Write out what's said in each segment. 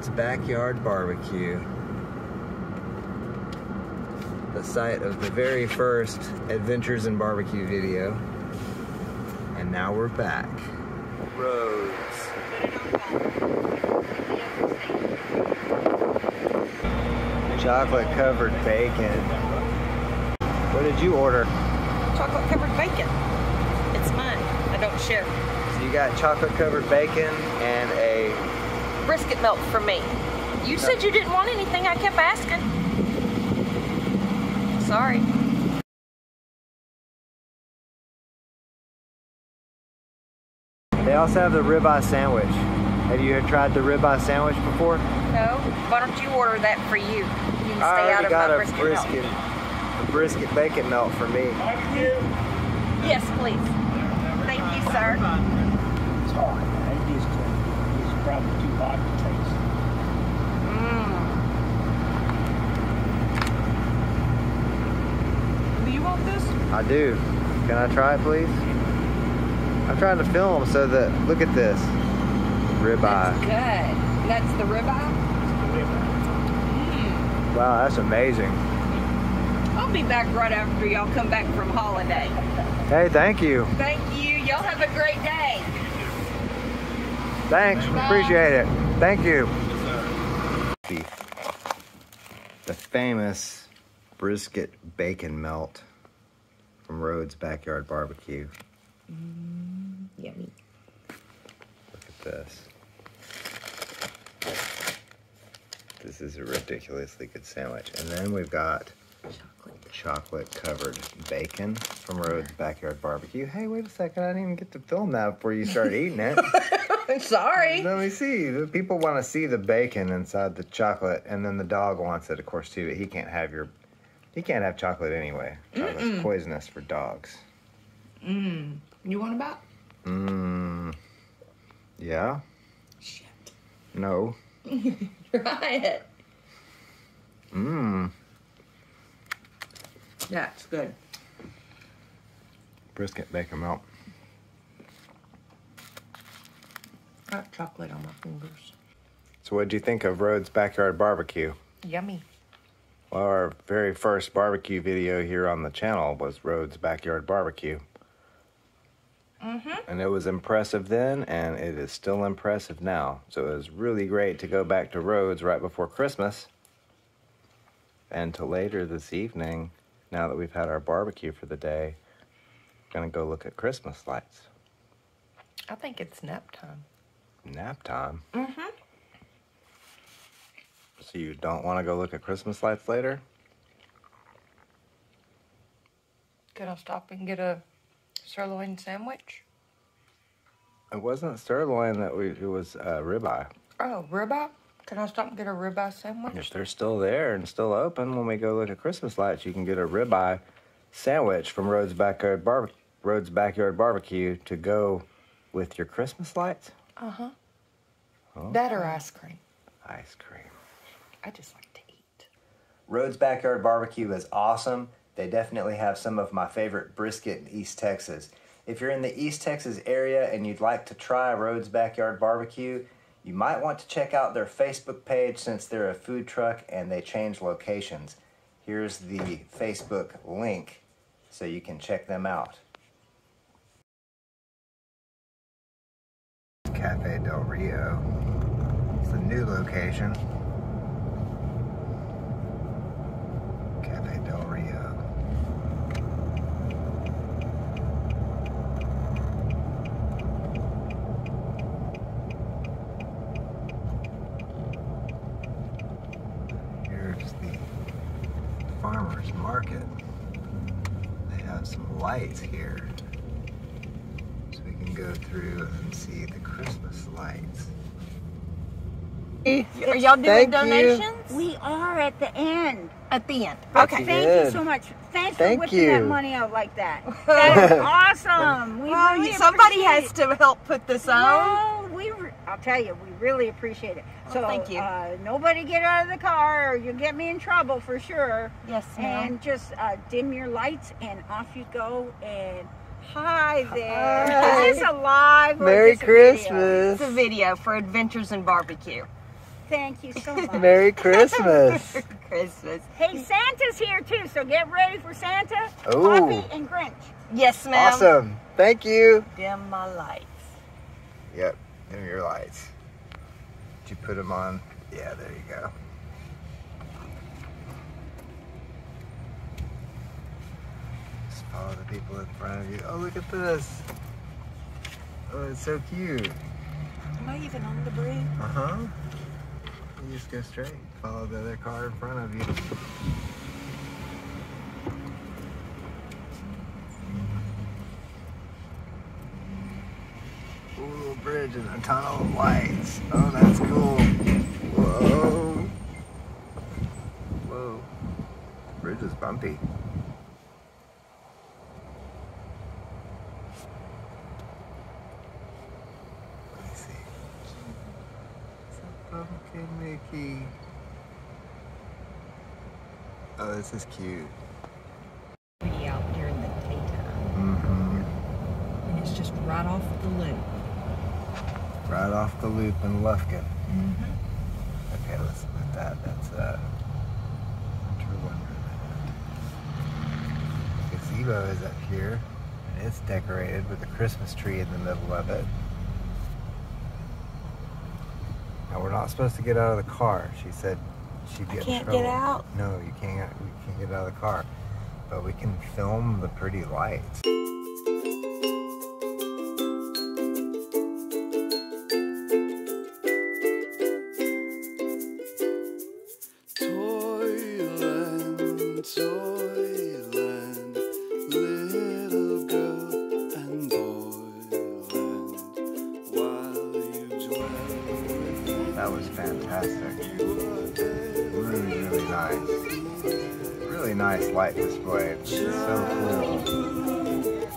Rhodes Backyard Barbecue, the site of the very first Adventures in BBQ video. And now we're back. Rhodes. Chocolate covered bacon. What did you order? Chocolate covered bacon. It's mine. I don't share. So you got chocolate covered bacon and a brisket melt for me. You said you didn't want anything. I kept asking. Sorry. They also have the ribeye sandwich. Have you tried the ribeye sandwich before? No. Why don't you order that for you? You can stay out of my brisket melt. I already got a brisket bacon melt for me. Yes, please. Thank you, sir. It's hard. It is good. It's probably too hot to taste. Do you want this? I do. Can I try it, please? I'm trying to film so that, look at this, ribeye. That's good. That's the ribeye? Mm. Wow, that's amazing. I'll be back right after y'all come back from holiday. Hey, thank you. Thank you. Y'all have a great day. Thanks. Bye. Appreciate it. Thank you. The famous brisket bacon melt from Rhodes Backyard Barbecue. Mm. Yummy. Look at this. This is a ridiculously good sandwich. And then we've got chocolate covered bacon from Rhodes Backyard Barbecue. Hey, wait a second. I didn't even get to film that before you started eating it. Sorry. Let me see. People want to see the bacon inside the chocolate, and then the dog wants it, of course, too. But he can't have he can't have chocolate anyway. Chocolate's poisonous for dogs. Mm. You want a bite? Mmm. Yeah? Shit. No. Try it. Mmm. Yeah, it's good. Brisket bacon melt. Got chocolate on my fingers. So what'd you think of Rhodes Backyard Barbecue? Yummy. Well, our very first barbecue video here on the channel was Rhodes Backyard Barbecue. And it was impressive then, and it is still impressive now. So it was really great to go back to Rhodes right before Christmas and to later this evening, now that we've had our barbecue for the day, gonna go look at Christmas lights. I think it's nap time. Nap time? Mm-hmm. So you don't want to go look at Christmas lights later? Could I stop and get a sirloin sandwich? It wasn't sirloin that we. It was ribeye. Oh, ribeye? Can I stop and get a ribeye sandwich? If they're still there and still open when we go look at Christmas lights, you can get a ribeye sandwich from Rhodes Backyard Barbecue to go with your Christmas lights. Uh huh. Oh. That or ice cream. Ice cream. I just like to eat. Rhodes Backyard Barbecue is awesome. They definitely have some of my favorite brisket in East Texas. If you're in the East Texas area and you'd like to try Rhodes Backyard Barbecue, you might want to check out their Facebook page since they're a food truck and they change locations. Here's the Facebook link so you can check them out. Cafe del Rio. It's a new location. Cafe del Rio. Market. They have some lights here, so we can go through and see the Christmas lights. Are y'all doing donations? We are at the end. At the end. Okay. Thank you so much. Thanks for whipping that money out like that. That is awesome. We really somebody has to help put this on. Well, I'll tell you, we really appreciate it. So thank you. Nobody get out of the car or you'll get me in trouble for sure. Yes, ma'am. And just dim your lights and off you go. And hi there. Hi. Is this a live? Merry Christmas. It's a video for Adventures in BBQ. Thank you so much. Merry Christmas. Merry Christmas. Hey, Santa's here too, so get ready for Santa, Poppy, and Grinch. Yes, ma'am. Awesome. Thank you. Dim my lights. Yep, dim your lights. Did you put them on? Yeah, there you go. Just follow the people in front of you. Oh, look at this. Oh, it's so cute. Am I even on the bridge? Uh-huh. You just go straight. Follow the other car in front of you. Ooh, little bridge and a tunnel of lights. Oh, that's cool. Whoa. Whoa. The bridge is bumpy. Pumpkin Mickey. Oh, this is cute. Pretty out during the daytime. Mm-hmm. And it's just right off the loop. Right off the loop in Lufkin. Mm-hmm. Okay, let's put that. That's Winter Wonderland. The gazebo is up here. And it's decorated with a Christmas tree in the middle of it. Now, we're not supposed to get out of the car. She said she'd get in trouble. I can't get out? No, you can't. We can't get out of the car. But we can film the pretty lights. That was fantastic. Really, really nice. Really nice light display. It's so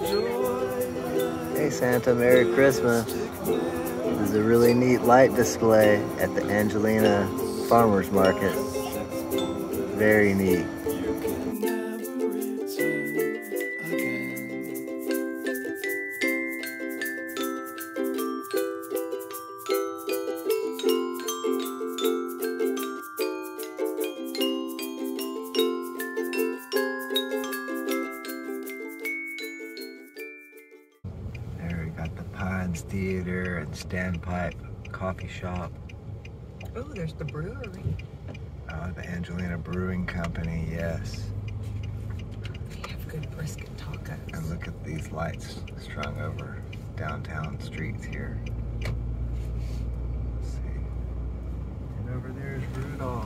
cool. Hey Santa, Merry Christmas. There's a really neat light display at the Angelina Farmers Market. Very neat. Theater and standpipe coffee shop. Oh, there's the brewery. The Angelina Brewing Company, yes. They have good brisket tacos. And look at these lights strung over downtown streets here. Let's see. And over there is Rudolph.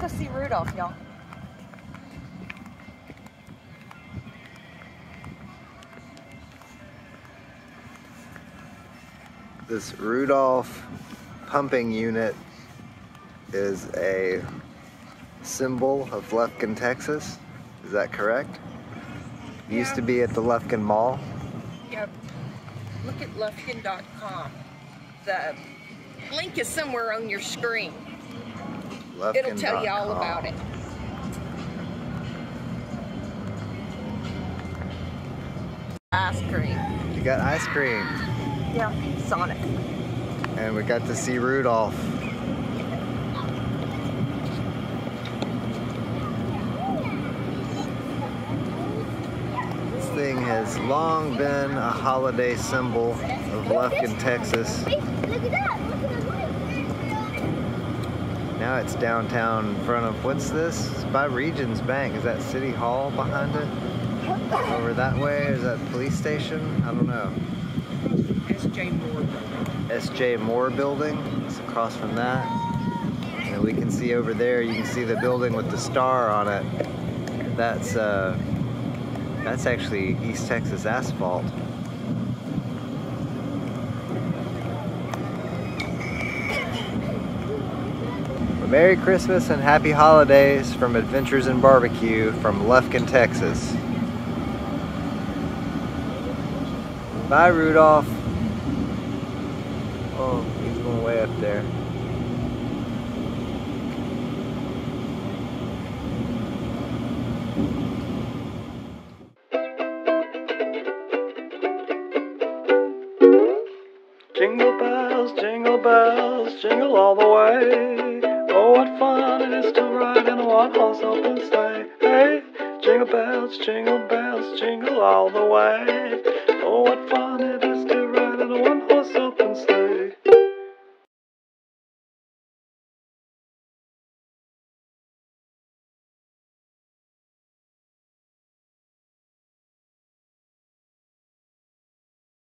Let's see Rudolph, y'all. This Rudolph pumping unit is a symbol of Lufkin, Texas. Is that correct? It used to be at the Lufkin Mall. Yep. Look at Lufkin.com. The link is somewhere on your screen. Lufkin. It'll tell you all about it. Ice cream. You got ice cream. Yeah, Sonic. And we got to see Rudolph. This thing has long been a holiday symbol of Lufkin, Texas. Look at that. Now it's downtown in front of, what's this? It's by Regions Bank. Is that City Hall behind it? Over that way? Is that police station? I don't know. S.J. Moore Building. S.J. Moore Building. It's across from that. And we can see over there, you can see the building with the star on it. That's actually East Texas Asphalt. Merry Christmas and Happy Holidays from Adventures in BBQ from Lufkin, Texas. Bye, Rudolph. Oh, he's going way up there. bells jingle all the way. Oh, what fun it is to ride in a one-horse open sleigh. Hey, jingle bells jingle all the way. Oh, what fun it is.